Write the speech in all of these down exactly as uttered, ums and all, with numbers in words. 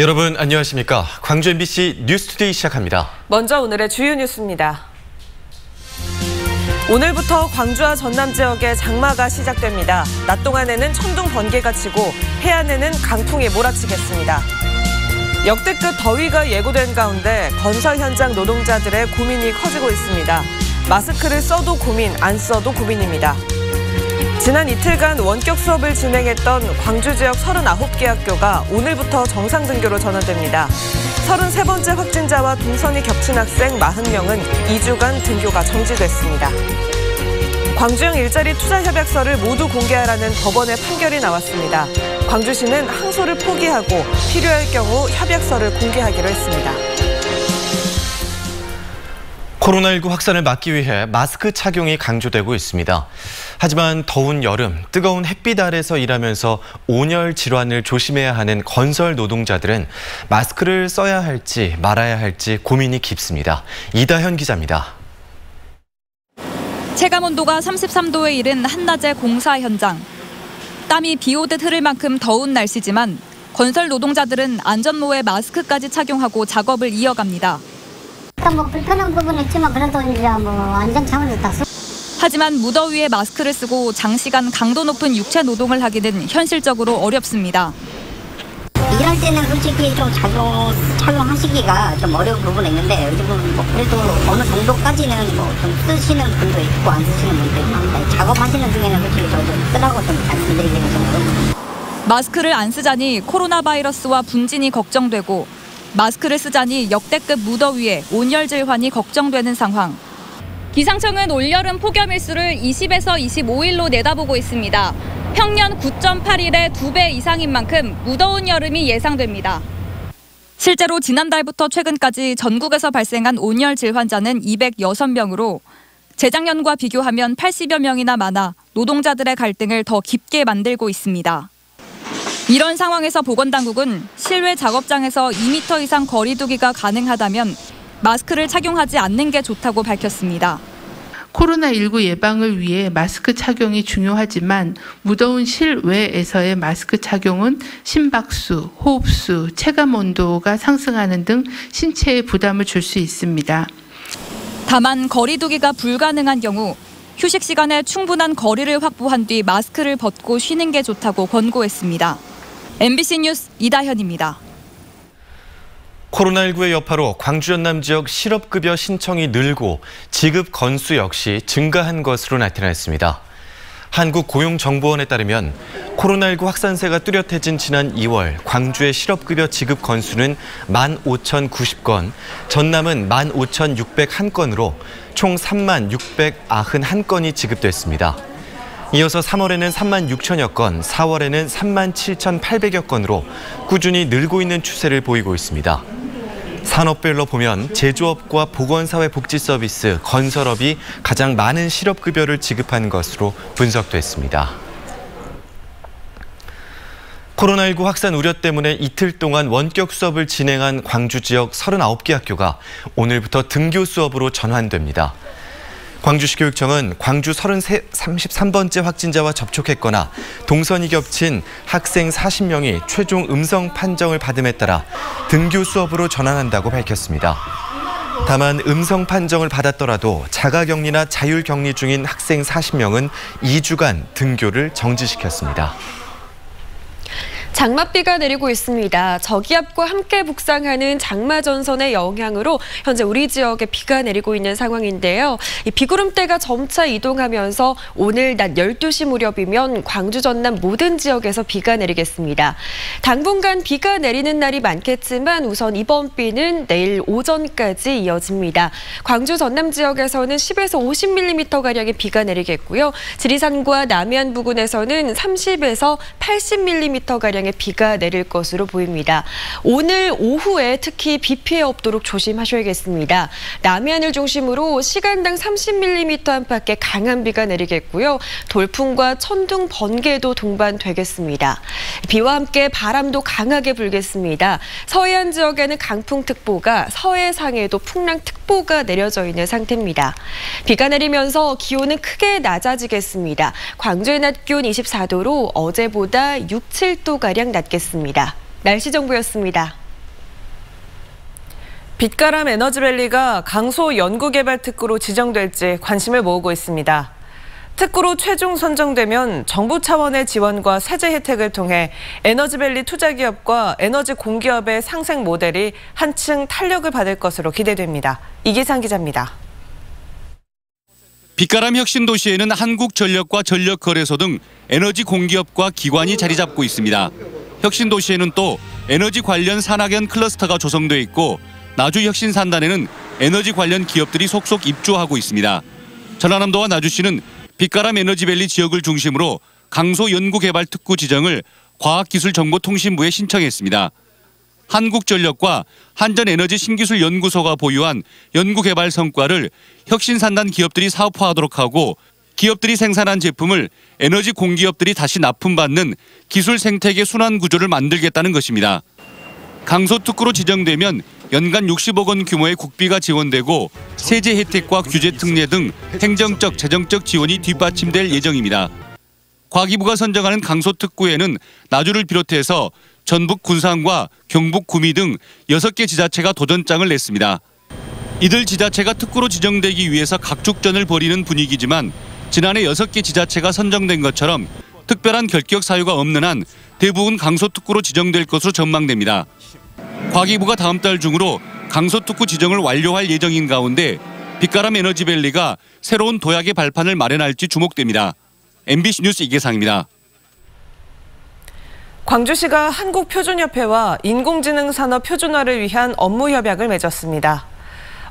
여러분 안녕하십니까? 광주 엠비씨 뉴스투데이 시작합니다. 먼저 오늘의 주요 뉴스입니다. 오늘부터 광주와 전남 지역에 장마가 시작됩니다. 낮 동안에는 천둥 번개가 치고 해안에는 강풍이 몰아치겠습니다. 역대급 더위가 예고된 가운데 건설 현장 노동자들의 고민이 커지고 있습니다. 마스크를 써도 고민, 안 써도 고민입니다. 지난 이틀간 원격 수업을 진행했던 광주 지역 서른아홉 개 학교가 오늘부터 정상 등교로 전환됩니다. 서른세 번째 확진자와 동선이 겹친 학생 마흔 명은 이 주간 등교가 정지됐습니다. 광주형 일자리 투자협약서를 모두 공개하라는 법원의 판결이 나왔습니다. 광주시는 항소를 포기하고 필요할 경우 협약서를 공개하기로 했습니다. 코로나십구 확산을 막기 위해 마스크 착용이 강조되고 있습니다. 하지만 더운 여름, 뜨거운 햇빛 아래서 일하면서 온열 질환을 조심해야 하는 건설 노동자들은 마스크를 써야 할지 말아야 할지 고민이 깊습니다. 이다현 기자입니다. 체감온도가 삼십삼 도에 이른 한낮의 공사 현장. 땀이 비 오듯 흐를 만큼 더운 날씨지만 건설 노동자들은 안전모에 마스크까지 착용하고 작업을 이어갑니다. 뭐 불편한 부분은 있지만 그래도 이제 뭐 안전 차원에서 다 쓰... 하지만 무더위에 마스크를 쓰고 장시간 강도 높은 육체 노동을 하기는 현실적으로 어렵습니다. 일할 때는 솔직히 좀 자주 착용하시기가 좀 어려운 부분이 있는데 요즘은 뭐 그래도 어느 정도까지는 뭐 좀 쓰시는 분도 있고 안 쓰시는 분도 있는데 작업하시는 중에는 솔직히 저도 쓰라고 좀 말씀드리기는 좀 어렵습니다. 마스크를 안 쓰자니 코로나 바이러스와 분진이 걱정되고 마스크를 쓰자니 역대급 무더위에 온열 질환이 걱정되는 상황. 기상청은 올여름 폭염일수를 이십에서 이십오 일로 내다보고 있습니다. 평년 구 점 팔 일의 두 배 이상인 만큼 무더운 여름이 예상됩니다. 실제로 지난달부터 최근까지 전국에서 발생한 온열 질환자는 이백육 명으로 재작년과 비교하면 팔십여 명이나 많아 노동자들의 갈등을 더 깊게 만들고 있습니다. 이런 상황에서 보건당국은 실외 작업장에서 이 미터 이상 거리 두기가 가능하다면 마스크를 착용하지 않는 게 좋다고 밝혔습니다. 코로나십구 예방을 위해 마스크 착용이 중요하지만 무더운 실외에서의 마스크 착용은 심박수, 호흡수, 체감온도가 상승하는 등 신체에 부담을 줄 수 있습니다. 다만 거리 두기가 불가능한 경우 휴식 시간에 충분한 거리를 확보한 뒤 마스크를 벗고 쉬는 게 좋다고 권고했습니다. 엠비씨 뉴스 이다현입니다. 코로나십구의 여파로 광주 전남 지역 실업급여 신청이 늘고 지급 건수 역시 증가한 것으로 나타났습니다. 한국고용정보원에 따르면 코로나십구 확산세가 뚜렷해진 지난 이월 광주의 실업급여 지급 건수는 만 오천구십 건, 전남은 만 오천육백일 건으로 총 삼만 육백구십일 건이 지급됐습니다. 이어서 삼월에는 삼만 육천여 건, 사월에는 삼만 칠천팔백여 건으로 꾸준히 늘고 있는 추세를 보이고 있습니다. 산업별로 보면 제조업과 보건사회복지서비스, 건설업이 가장 많은 실업급여를 지급한 것으로 분석됐습니다. 코로나십구 확산 우려 때문에 이틀 동안 원격 수업을 진행한 광주 지역 서른아홉 개 학교가 오늘부터 등교 수업으로 전환됩니다. 광주시 교육청은 광주 삼십삼 번째 확진자와 접촉했거나 동선이 겹친 학생 사십 명이 최종 음성 판정을 받음에 따라 등교 수업으로 전환한다고 밝혔습니다. 다만 음성 판정을 받았더라도 자가격리나 자율격리 중인 학생 사십 명은 이 주간 등교를 정지시켰습니다. 장맛비가 내리고 있습니다. 저기압과 함께 북상하는 장마 전선의 영향으로 현재 우리 지역에 비가 내리고 있는 상황인데요. 이 비구름대가 점차 이동하면서 오늘 낮 열두 시 무렵이면 광주 전남 모든 지역에서 비가 내리겠습니다. 당분간 비가 내리는 날이 많겠지만 우선 이번 비는 내일 오전까지 이어집니다. 광주 전남 지역에서는 십에서 오십 밀리미터가량의 비가 내리겠고요. 지리산과 남해안 부근에서는 삼십에서 팔십 밀리미터가량 비가 내릴 것으로 보입니다. 오늘 오후에 특히 비 피해 없도록 조심하셔야겠습니다. 남해안을 중심으로 시간당 삼십 밀리미터 안팎의 강한 비가 내리겠고요. 돌풍과 천둥, 번개도 동반되겠습니다. 비와 함께 바람도 강하게 불겠습니다. 서해안 지역에는 강풍특보가, 서해상에도 풍랑특보가 내려져 있는 상태입니다. 비가 내리면서 기온은 크게 낮아지겠습니다. 광주의 낮 기온 이십사 도로 어제보다 육, 칠 도가 낮겠습니다. 날씨 정보였습니다. 빛바람 에너지밸리가 강소 연구개발 특구로 지정될지 관심을 모으고 있습니다. 특구로 최종 선정되면 정부 차원의 지원과 세제 혜택을 통해 에너지밸리 투자기업과 에너지 공기업의 상생 모델이 한층 탄력을 받을 것으로 기대됩니다. 이기상 기자입니다. 빛바람 혁신 도시에는 한국전력과 전력거래소 등 에너지 공기업과 기관이 자리 잡고 있습니다. 혁신 도시에는 또 에너지 관련 산학연 클러스터가 조성돼 있고 나주 혁신 산단에는 에너지 관련 기업들이 속속 입주하고 있습니다. 전라남도와 나주시는 빛바람 에너지밸리 지역을 중심으로 강소 연구개발 특구 지정을 과학기술정보통신부에 신청했습니다. 한국전력과 한전에너지 신기술연구소가 보유한 연구개발 성과를 혁신산단 기업들이 사업화하도록 하고 기업들이 생산한 제품을 에너지 공기업들이 다시 납품받는 기술 생태계 순환 구조를 만들겠다는 것입니다. 강소 특구로 지정되면 연간 육십억 원 규모의 국비가 지원되고 세제 혜택과 규제 특례 등 행정적, 재정적 지원이 뒷받침될 예정입니다. 과기부가 선정하는 강소 특구에는 나주를 비롯해서 전북 군산과 경북 구미 등 여섯 개 지자체가 도전장을 냈습니다. 이들 지자체가 특구로 지정되기 위해서 각축전을 벌이는 분위기지만 지난해 여섯 개 지자체가 선정된 것처럼 특별한 결격 사유가 없는 한 대부분 강소 특구로 지정될 것으로 전망됩니다. 과기부가 다음 달 중으로 강소 특구 지정을 완료할 예정인 가운데 빛바람 에너지밸리가 새로운 도약의 발판을 마련할지 주목됩니다. 엠비씨 뉴스 이계상입니다. 광주시가 한국표준협회와 인공지능 산업 표준화를 위한 업무 협약을 맺었습니다.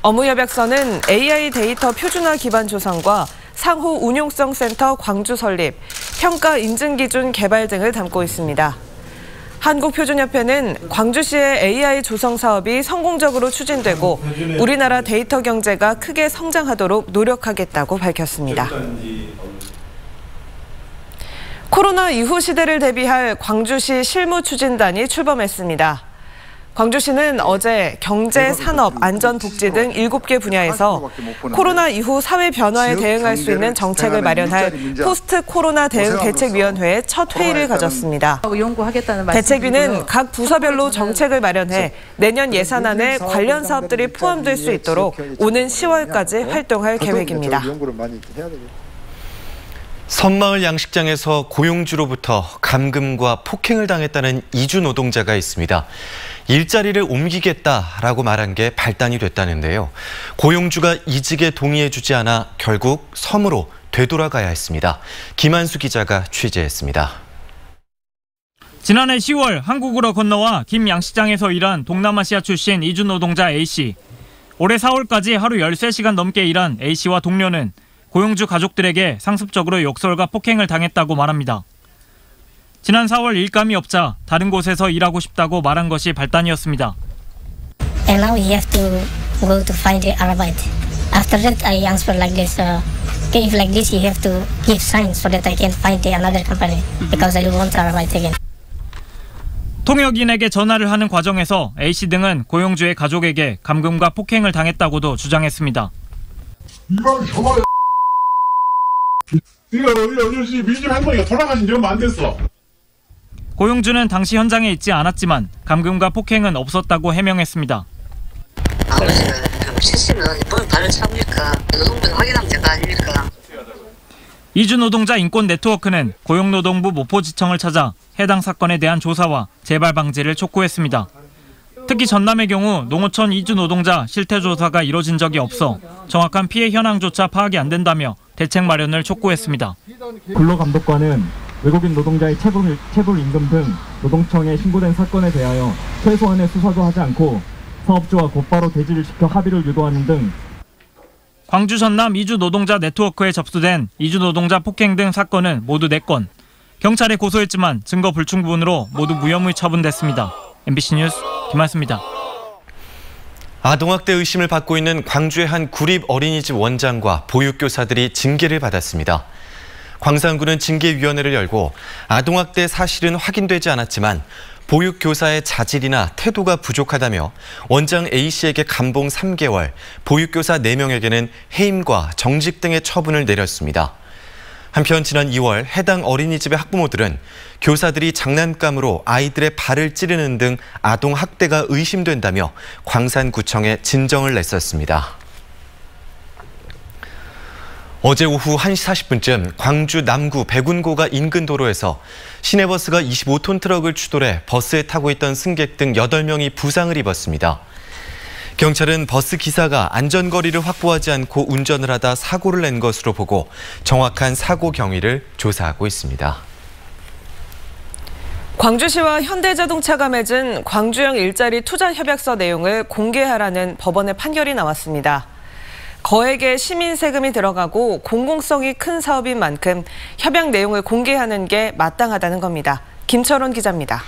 업무 협약서는 에이아이 데이터 표준화 기반 조성과 상호 운용성 센터 광주 설립, 평가 인증 기준 개발 등을 담고 있습니다. 한국표준협회는 광주시의 에이아이 조성 사업이 성공적으로 추진되고 우리나라 데이터 경제가 크게 성장하도록 노력하겠다고 밝혔습니다. 코로나 이후 시대를 대비할 광주시 실무추진단이 출범했습니다. 광주시는 어제 경제, 산업, 안전, 복지 등 일곱 개 분야에서 코로나 이후 사회 변화에 대응할 수 있는 정책을 마련할 포스트 코로나 대응 대책위원회의 첫 회의를 가졌습니다. 대책위는 각 부서별로 정책을 마련해 내년 예산안에 관련 사업들이 포함될 수 있도록 오는 시월까지 활동할 계획입니다. 섬마을 양식장에서 고용주로부터 감금과 폭행을 당했다는 이주 노동자가 있습니다. 일자리를 옮기겠다라고 말한 게 발단이 됐다는데요. 고용주가 이직에 동의해주지 않아 결국 섬으로 되돌아가야 했습니다. 김한수 기자가 취재했습니다. 지난해 시월 한국으로 건너와 김 양식장에서 일한 동남아시아 출신 이주 노동자 A씨. 올해 사월까지 하루 열세 시간 넘게 일한 A씨와 동료는 고용주 가족들에게 상습적으로 욕설과 폭행을 당했다고 말합니다. 지난 사월 일감이 없자 다른 곳에서 일하고 싶다고 말한 것이 발단이었습니다. And now he have to go to find the arbeit. After that, I answer like this. If like this, you have to give signs so that I can find the another company because I want to arbeit again. 통역인에게 전화를 하는 과정에서 A 씨 등은 고용주의 가족에게 감금과 폭행을 당했다고도 주장했습니다. 이번 정말. 고용주는 당시 현장에 있지 않았지만 감금과 폭행은 없었다고 해명했습니다. 이주 노동자 인권 네트워크는 고용노동부 목포지청을 찾아 해당 사건에 대한 조사와 재발 방지를 촉구했습니다. 특히 전남의 경우 농어촌 이주 노동자 실태 조사가 이뤄진 적이 없어 정확한 피해 현황조차 파악이 안 된다며 대책 마련을 촉구했습니다. 근로감독관은 외국인 노동자의 체불, 체불 임금 등 노동청에 신고된 사건에 대하여 최소한의 수사도 하지 않고 사업주와 곧바로 개진을 시켜 합의를 유도하는 등 광주 전남 이주 노동자 네트워크에 접수된 이주 노동자 폭행 등 사건은 모두 네 건. 경찰에 고소했지만 증거 불충분으로 모두 무혐의 처분됐습니다. 엠비씨 뉴스 김한수입니다. 아동학대 의심을 받고 있는 광주의 한 구립 어린이집 원장과 보육교사들이 징계를 받았습니다. 광산구는 징계위원회를 열고 아동학대 사실은 확인되지 않았지만 보육교사의 자질이나 태도가 부족하다며 원장 A씨에게 감봉 삼 개월, 보육교사 네 명에게는 해임과 정직 등의 처분을 내렸습니다. 한편 지난 이월 해당 어린이집의 학부모들은 교사들이 장난감으로 아이들의 발을 찌르는 등 아동학대가 의심된다며 광산구청에 진정을 냈었습니다. 어제 오후 한 시 사십 분쯤 광주 남구 백운고가 인근 도로에서 시내버스가 이십오 톤 트럭을 추돌해 버스에 타고 있던 승객 등 여덟 명이 부상을 입었습니다. 경찰은 버스 기사가 안전거리를 확보하지 않고 운전을 하다 사고를 낸 것으로 보고 정확한 사고 경위를 조사하고 있습니다. 광주시와 현대자동차가 맺은 광주형 일자리 투자 협약서 내용을 공개하라는 법원의 판결이 나왔습니다. 거액의 시민 세금이 들어가고 공공성이 큰 사업인 만큼 협약 내용을 공개하는 게 마땅하다는 겁니다. 김철원 기자입니다.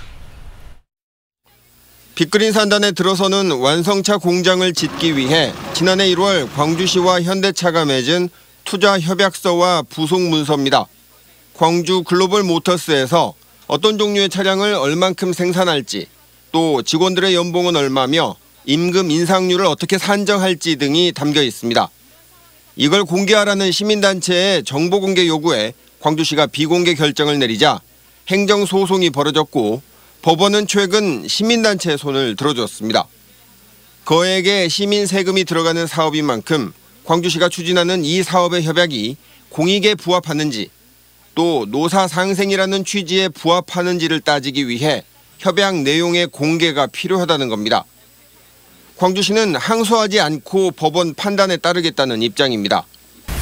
빅그린 산단에 들어서는 완성차 공장을 짓기 위해 지난해 일월 광주시와 현대차가 맺은 투자 협약서와 부속 문서입니다. 광주 글로벌 모터스에서 어떤 종류의 차량을 얼만큼 생산할지, 또 직원들의 연봉은 얼마며 임금 인상률을 어떻게 산정할지 등이 담겨 있습니다. 이걸 공개하라는 시민단체의 정보공개 요구에 광주시가 비공개 결정을 내리자 행정소송이 벌어졌고 법원은 최근 시민단체의 손을 들어줬습니다. 거액의 시민 세금이 들어가는 사업인 만큼 광주시가 추진하는 이 사업의 협약이 공익에 부합하는지 또 노사상생이라는 취지에 부합하는지를 따지기 위해 협약 내용의 공개가 필요하다는 겁니다. 광주시는 항소하지 않고 법원 판단에 따르겠다는 입장입니다.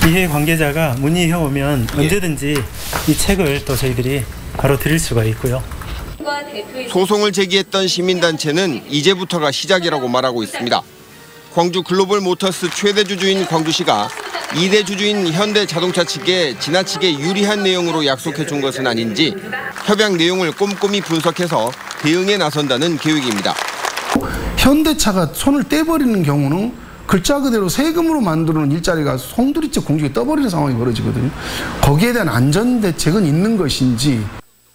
이해 관계자가 문의해오면 언제든지 이 책을 또 저희들이 바로 드릴 수가 있고요. 소송을 제기했던 시민단체는 이제부터가 시작이라고 말하고 있습니다. 광주 글로벌 모터스 최대 주주인 광주시가 이 대 주주인 현대자동차 측에 지나치게 유리한 내용으로 약속해 준 것은 아닌지 협약 내용을 꼼꼼히 분석해서 대응에 나선다는 계획입니다. 현대차가 손을 떼버리는 경우는 글자 그대로 세금으로 만드는 일자리가 송두리째 공중에 떠버리는 상황이 벌어지거든요. 거기에 대한 안전대책은 있는 것인지.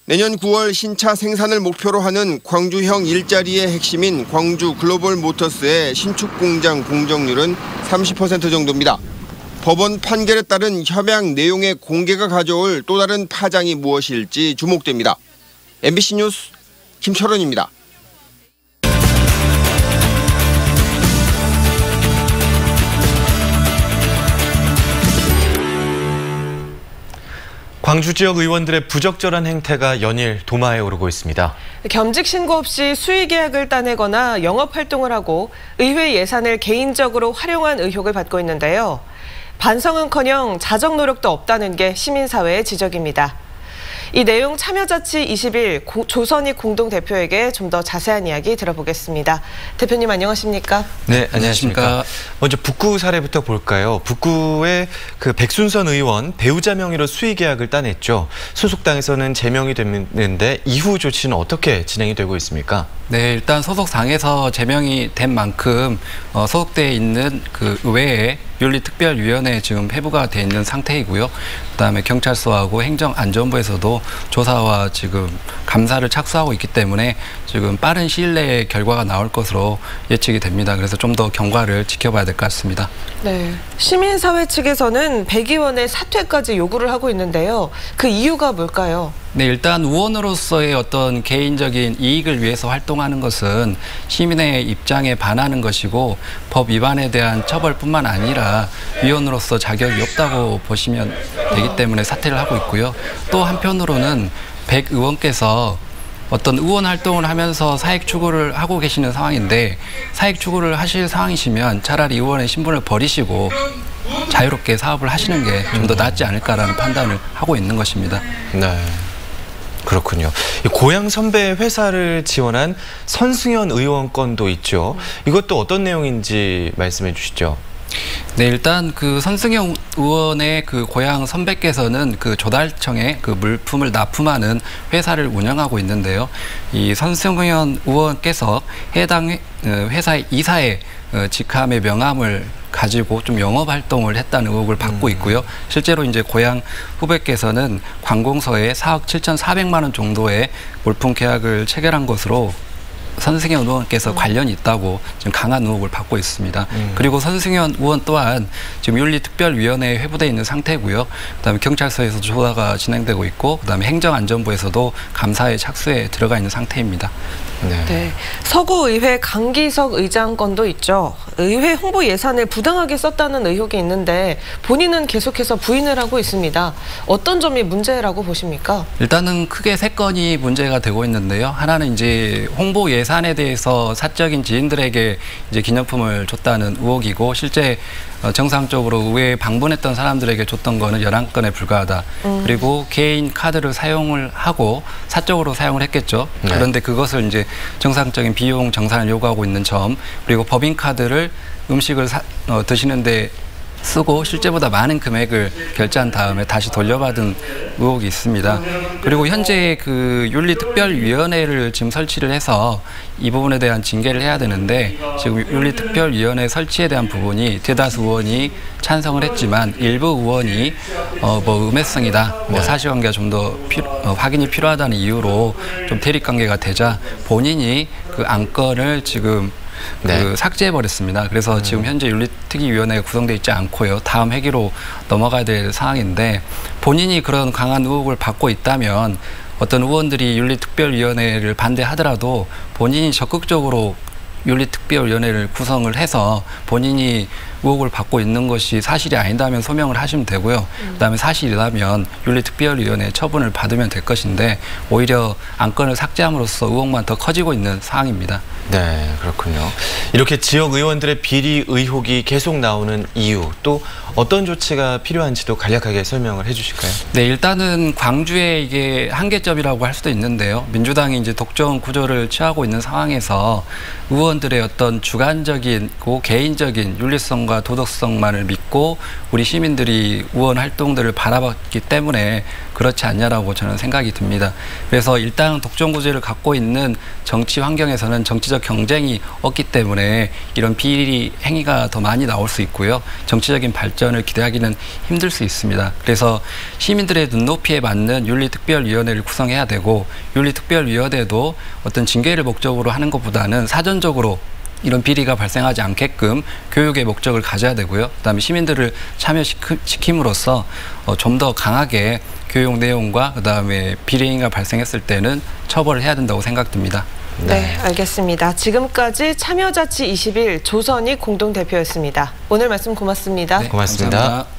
내년 구월 신차 생산을 목표로 하는 광주형 일자리의 핵심인 광주 글로벌 모터스의 신축 공장 공정률은 삼십 퍼센트 정도입니다. 법원 판결에 따른 협약 내용의 공개가 가져올 또 다른 파장이 무엇일지 주목됩니다. 엠비씨 뉴스 김철원입니다. 광주 지역 의원들의 부적절한 행태가 연일 도마에 오르고 있습니다. 겸직 신고 없이 수의 계약을 따내거나 영업 활동을 하고 의회 예산을 개인적으로 활용한 의혹을 받고 있는데요. 반성은커녕 자정 노력도 없다는 게 시민사회의 지적입니다. 이 내용 참여자치 이십일 조선익 공동대표에게 좀 더 자세한 이야기 들어보겠습니다. 대표님 안녕하십니까? 네, 안녕하십니까? 먼저 북구 사례부터 볼까요? 북구의 그 백순선 의원 배우자 명의로 수의 계약을 따냈죠. 소속당에서는 제명이 됐는데 이후 조치는 어떻게 진행이 되고 있습니까? 네, 일단 소속당에서 제명이 된 만큼 어, 소속돼 있는 그 의회에 윤리특별위원회에 지금 회부가 돼 있는 상태이고요. 그다음에 경찰서하고 행정안전부에서도 조사와 지금 감사를 착수하고 있기 때문에 지금 빠른 시일 내에 결과가 나올 것으로 예측이 됩니다. 그래서 좀 더 경과를 지켜봐야 될 것 같습니다. 네, 시민사회 측에서는 백 의원의 사퇴까지 요구를 하고 있는데요. 그 이유가 뭘까요? 네, 일단 의원으로서의 어떤 개인적인 이익을 위해서 활동하는 것은 시민의 입장에 반하는 것이고 법 위반에 대한 처벌뿐만 아니라 의원으로서 자격이 없다고 보시면 되기 때문에 사퇴를 하고 있고요. 또 한편으로는 백 의원께서 어떤 의원 활동을 하면서 사익 추구를 하고 계시는 상황인데 사익 추구를 하실 상황이시면 차라리 의원의 신분을 버리시고 자유롭게 사업을 하시는 게 좀 더 낫지 않을까라는 판단을 하고 있는 것입니다. 네. 그렇군요. 고향 선배 회사를 지원한 선승현 의원 건도 있죠. 이것도 어떤 내용인지 말씀해 주시죠. 네, 일단 그 선승현 의원의 그 고향 선배께서는 그 조달청에 그 물품을 납품하는 회사를 운영하고 있는데요. 이 선승현 의원께서 해당 회사의 이사에 직함의 명함을 가지고 좀 영업 활동을 했다는 의혹을 받고 있고요. 실제로 이제 고향 후배께서는 관공서에 사억 칠천사백만 원 정도의 물품 계약을 체결한 것으로 선승현 의원께서 음. 관련이 있다고 지금 강한 의혹을 받고 있습니다. 음. 그리고 선승현 의원 또한 지금 윤리특별위원회에 회부돼 있는 상태고요. 그다음에 경찰서에서 조사가 진행되고 있고, 그다음에 행정안전부에서도 감사에 착수에 들어가 있는 상태입니다. 네. 네. 서구의회 강기석 의장 건도 있죠. 의회 홍보 예산을 부당하게 썼다는 의혹이 있는데 본인은 계속해서 부인을 하고 있습니다. 어떤 점이 문제라고 보십니까? 일단은 크게 세 건이 문제가 되고 있는데요. 하나는 이제 홍보 예산에 대해서 사적인 지인들에게 이제 기념품을 줬다는 의혹이고, 실제 정상적으로 의회에 방문했던 사람들에게 줬던 거는 열한 건에 불과하다. 음. 그리고 개인 카드를 사용을 하고 사적으로 사용을 했겠죠. 네. 그런데 그것을 이제 정상적인 비용 정산을 요구하고 있는 점, 그리고 법인 카드를 음식을 사, 어, 드시는데 쓰고 실제보다 많은 금액을 결제한 다음에 다시 돌려받은 의혹이 있습니다. 그리고 현재 그 윤리특별위원회를 지금 설치를 해서 이 부분에 대한 징계를 해야 되는데, 지금 윤리특별위원회 설치에 대한 부분이 대다수 의원이 찬성을 했지만 일부 의원이 어 뭐 음해성이다, 뭐 사실관계가 좀 더 어 확인이 필요하다는 이유로 좀 대립관계가 되자 본인이 그 안건을 지금 네. 그 삭제해버렸습니다. 그래서 음. 지금 현재 윤리특위위원회가 구성되어 있지 않고요. 다음 회기로 넘어가야 될 상황인데, 본인이 그런 강한 의혹을 받고 있다면 어떤 의원들이 윤리특별위원회를 반대하더라도 본인이 적극적으로 윤리특별위원회를 구성을 해서 본인이 의혹을 받고 있는 것이 사실이 아니다면 소명을 하시면 되고요. 음. 그다음에 사실이라면 윤리특별위원회 처분을 받으면 될 것인데, 오히려 안건을 삭제함으로써 의혹만 더 커지고 있는 상황입니다. 네, 그렇군요. 이렇게 지역 의원들의 비리 의혹이 계속 나오는 이유, 또 어떤 조치가 필요한지도 간략하게 설명을 해주실까요? 네, 일단은 광주의 이게 한계점이라고 할 수도 있는데요. 민주당이 이제 독점 구조를 취하고 있는 상황에서 의원들의 어떤 주관적이고 개인적인 윤리성과 도덕성만을 믿고 우리 시민들이 의원 활동들을 바라봤기 때문에 그렇지 않냐라고 저는 생각이 듭니다. 그래서 일단 독점구제를 갖고 있는 정치 환경에서는 정치적 경쟁이 없기 때문에 이런 비리 행위가 더 많이 나올 수 있고요. 정치적인 발전을 기대하기는 힘들 수 있습니다. 그래서 시민들의 눈높이에 맞는 윤리특별위원회를 구성해야 되고, 윤리특별위원회도 어떤 징계를 목적으로 하는 것보다는 사전적으로 이런 비리가 발생하지 않게끔 교육의 목적을 가져야 되고요. 그다음에 시민들을 참여시킴으로써 좀 더 강하게 교육 내용과 그다음에 비리 행위가 발생했을 때는 처벌을 해야 된다고 생각됩니다. 네, 네, 알겠습니다. 지금까지 참여자치 이십일 조선익 공동대표였습니다. 오늘 말씀 고맙습니다. 네, 고맙습니다. 감사합니다.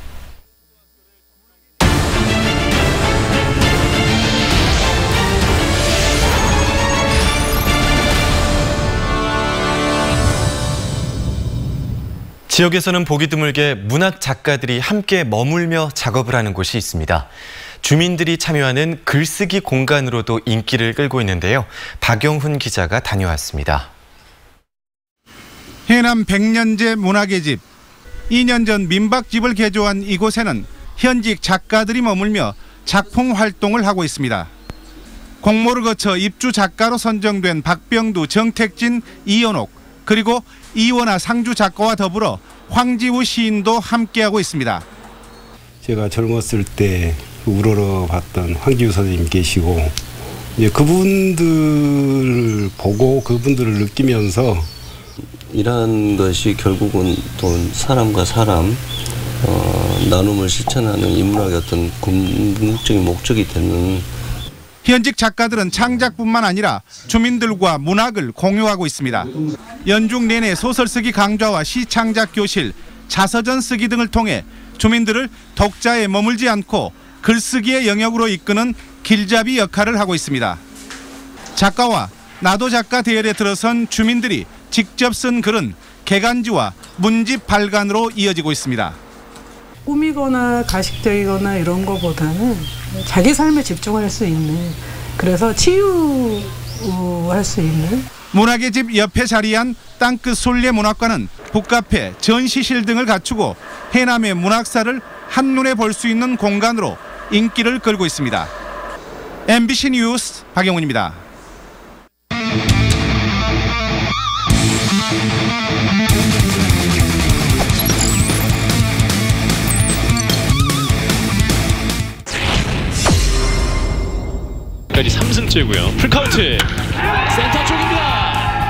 지역에서는 보기 드물게 문학 작가들이 함께 머물며 작업을 하는 곳이 있습니다. 주민들이 참여하는 글쓰기 공간으로도 인기를 끌고 있는데요. 박영훈 기자가 다녀왔습니다. 해남 백년제 문학의 집. 이 년 전 민박집을 개조한 이곳에는 현직 작가들이 머물며 작품 활동을 하고 있습니다. 공모를 거쳐 입주 작가로 선정된 박병두, 정택진, 이연옥, 그리고 이원아 상주 작가와 더불어 황지우 시인도 함께하고 있습니다. 제가 젊었을 때 우러러 봤던 황지우 선생님 계시고, 이제 그분들을 보고 그분들을 느끼면서 이러한 것이 결국은 또 사람과 사람 어, 나눔을 실천하는 인문학의 어떤 궁극적인 목적이 되는. 현직 작가들은 창작뿐만 아니라 주민들과 문학을 공유하고 있습니다. 연중 내내 소설 쓰기 강좌와 시창작 교실, 자서전 쓰기 등을 통해 주민들을 독자에 머물지 않고 글쓰기의 영역으로 이끄는 길잡이 역할을 하고 있습니다. 작가와 나도 작가 대열에 들어선 주민들이 직접 쓴 글은 개간지와 문집 발간으로 이어지고 있습니다. 꾸미거나 가식적이거나 이런 것보다는 자기 삶에 집중할 수 있는, 그래서 치유할 수 있는. 문학의 집 옆에 자리한 땅끝 솔레 문학관은 북카페, 전시실 등을 갖추고 해남의 문학사를 한눈에 볼 수 있는 공간으로 인기를 끌고 있습니다. 엠비씨 뉴스 박영훈입니다. 삼 승째고요. 풀카운트 센터 쪽입니다.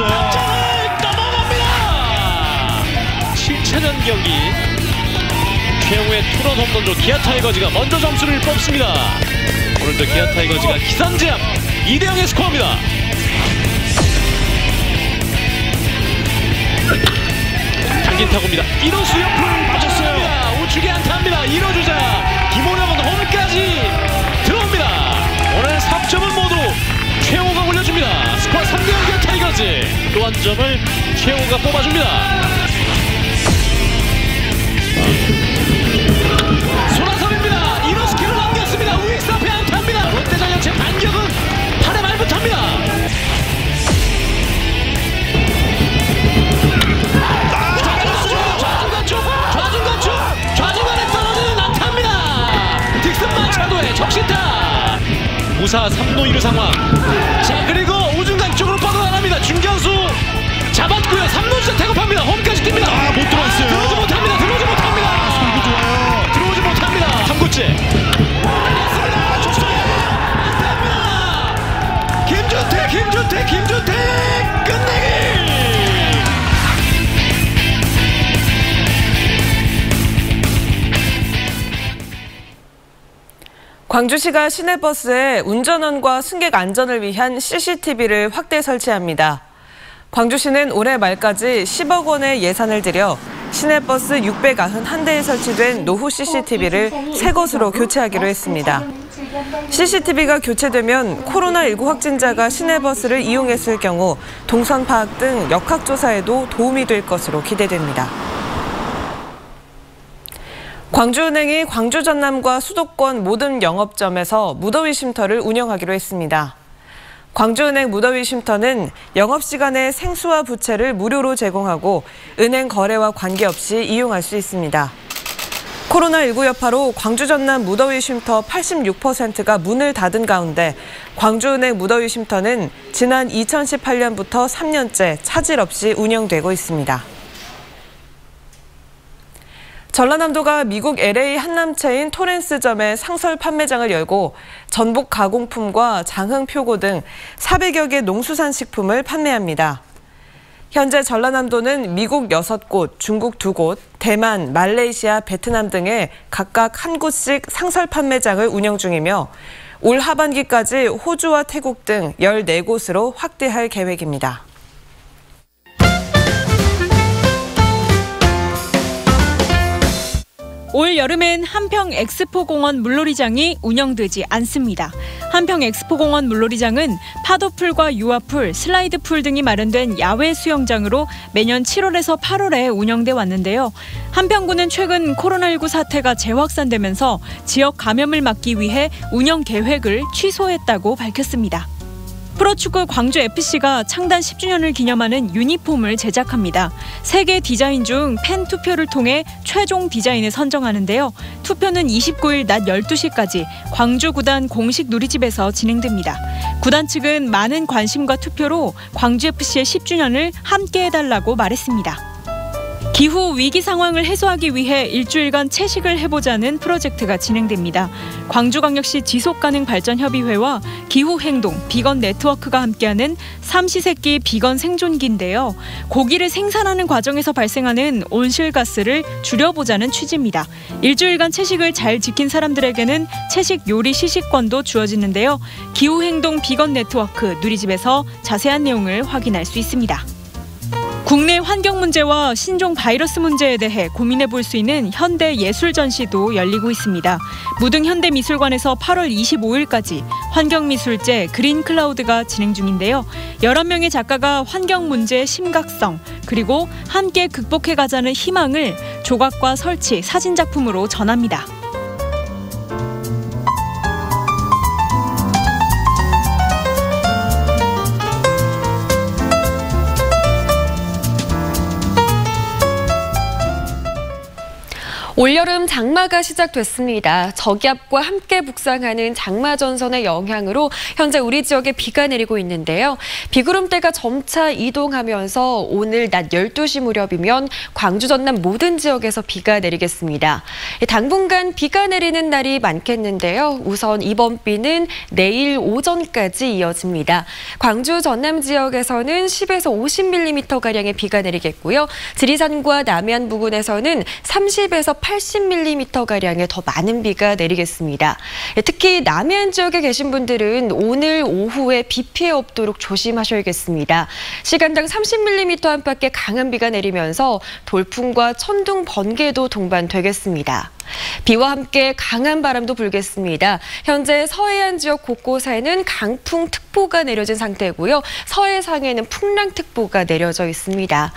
넘어갔어요. 점을 넘어갑니다. 칠 차전 경기 최후의 투런 홈런으로 기아 타이거즈가 먼저 점수를 뽑습니다. 오늘도 기아 타이거즈가 기선제압 이 대 영의 스코어입니다. 당긴 타구입니다. 이루수 옆을 빠졌어요. 우측에 안타입니다. 일 호 주자 김호령은 홈까지 들어옵니다. 오늘 삼 점은 모두 최호가 올려줍니다. 스코어 삼 대 영 기아 타이거즈. 또 한 점을 최호가 뽑아줍니다. 손아섭입니다. 일 루 스킬을 남겼습니다. 우익수 앞에 안타입니다. 롯데자이언츠의 반격은 팔에 말부터입니다. 적시타! 무사 삼루 이루 상황. 자, 그리고 우중간 쪽으로 뻗어나갑니다. 중견수 잡았고요. 삼루주자 태급합니다. 홈까지 뜁니다. 아, 못 들어왔어요. 아, 들어오지 못합니다. 들어오지 못합니다. 아, 송구 좋아요. 들어오지 못합니다. 삼구째. 아, 좋습니다. 김준태, 김준태, 김준태! 끝내기! 광주시가 시내버스에 운전원과 승객 안전을 위한 씨씨티비를 확대 설치합니다. 광주시는 올해 말까지 십억 원의 예산을 들여 시내버스 육백구십일 대에 설치된 노후 씨씨티비를 새 것으로 교체하기로 했습니다. 씨씨티비가 교체되면 코로나 십구 확진자가 시내버스를 이용했을 경우 동선 파악 등 역학조사에도 도움이 될 것으로 기대됩니다. 광주은행이 광주 전남과 수도권 모든 영업점에서 무더위 쉼터를 운영하기로 했습니다. 광주은행 무더위 쉼터는 영업시간에 생수와 부채를 무료로 제공하고 은행 거래와 관계없이 이용할 수 있습니다. 코로나 십구 여파로 광주 전남 무더위 쉼터 팔십육 퍼센트가 문을 닫은 가운데 광주은행 무더위 쉼터는 지난 이천십팔 년부터 삼 년째 차질 없이 운영되고 있습니다. 전라남도가 미국 엘에이 한남체인 토렌스점의 상설 판매장을 열고 전복 가공품과 장흥 표고 등 사백여 개 농수산 식품을 판매합니다. 현재 전라남도는 미국 여섯 곳, 중국 두 곳, 대만, 말레이시아, 베트남 등에 각각 한 곳씩 상설 판매장을 운영 중이며 올 하반기까지 호주와 태국 등 열네 곳으로 확대할 계획입니다. 올 여름엔 함평엑스포공원 물놀이장이 운영되지 않습니다. 함평엑스포공원 물놀이장은 파도풀과 유아풀, 슬라이드풀 등이 마련된 야외 수영장으로 매년 칠월에서 팔월에 운영돼 왔는데요. 함평구는 최근 코로나 십구 사태가 재확산되면서 지역 감염을 막기 위해 운영 계획을 취소했다고 밝혔습니다. 프로축구 광주에프씨가 창단 십 주년을 기념하는 유니폼을 제작합니다. 세 개 디자인 중 팬 투표를 통해 최종 디자인을 선정하는데요. 투표는 이십구 일 낮 열두 시까지 광주 구단 공식 누리집에서 진행됩니다. 구단 측은 많은 관심과 투표로 광주에프씨의 십 주년을 함께해달라고 말했습니다. 기후 위기 상황을 해소하기 위해 일주일간 채식을 해보자는 프로젝트가 진행됩니다. 광주광역시 지속가능발전협의회와 기후행동 비건 네트워크가 함께하는 삼시세끼 비건 생존기인데요. 고기를 생산하는 과정에서 발생하는 온실가스를 줄여보자는 취지입니다. 일주일간 채식을 잘 지킨 사람들에게는 채식 요리 시식권도 주어지는데요. 기후행동 비건 네트워크 누리집에서 자세한 내용을 확인할 수 있습니다. 국내 환경 문제와 신종 바이러스 문제에 대해 고민해볼 수 있는 현대 예술 전시도 열리고 있습니다. 무등현대미술관에서 팔월 이십오 일까지 환경미술제 그린클라우드가 진행 중인데요. 열한 명의 작가가 환경 문제의 심각성 그리고 함께 극복해가자는 희망을 조각과 설치, 사진작품으로 전합니다. 올여름 장마가 시작됐습니다. 저기압과 함께 북상하는 장마 전선의 영향으로 현재 우리 지역에 비가 내리고 있는데요. 비구름대가 점차 이동하면서 오늘 낮 열두 시 무렵이면 광주 전남 모든 지역에서 비가 내리겠습니다. 당분간 비가 내리는 날이 많겠는데요. 우선 이번 비는 내일 오전까지 이어집니다. 광주 전남 지역에서는 십에서 오십 밀리미터가량의 비가 내리겠고요. 지리산과 남해안 부근에서는 삼십에서 팔십 밀리미터가량의 더 많은 비가 내리겠습니다. 특히 남해안 지역에 계신 분들은 오늘 오후에 비 피해 없도록 조심하셔야겠습니다. 시간당 삼십 밀리미터 안팎의 강한 비가 내리면서 돌풍과 천둥, 번개도 동반되겠습니다. 비와 함께 강한 바람도 불겠습니다. 현재 서해안 지역 곳곳에는 강풍특보가 내려진 상태고요. 서해상에는 풍랑특보가 내려져 있습니다.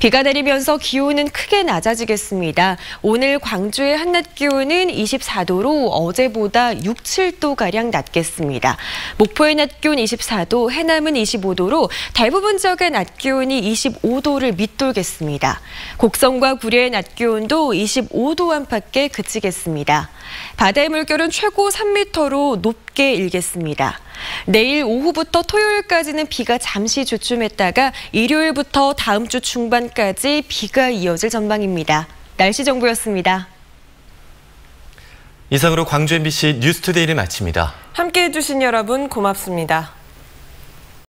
비가 내리면서 기온은 크게 낮아지겠습니다. 오늘 광주의 한낮 기온은 이십사 도로 어제보다 육, 칠 도가량 낮겠습니다. 목포의 낮 기온 이십사 도, 해남은 이십오 도로 대부분 지역의 낮 기온이 이십오 도를 밑돌겠습니다. 곡성과 구리의 낮 기온도 이십오 도 안팎에 그치겠습니다. 바다의 물결은 최고 삼 미터로 높게 일겠습니다. 내일 오후부터 토요일까지는 비가 잠시 주춤했다가 일요일부터 다음 주 중반까지 비가 이어질 전망입니다. 날씨 정보였습니다. 이상으로 광주 엠비씨 뉴스투데이를 마칩니다. 함께해 주신 여러분 고맙습니다.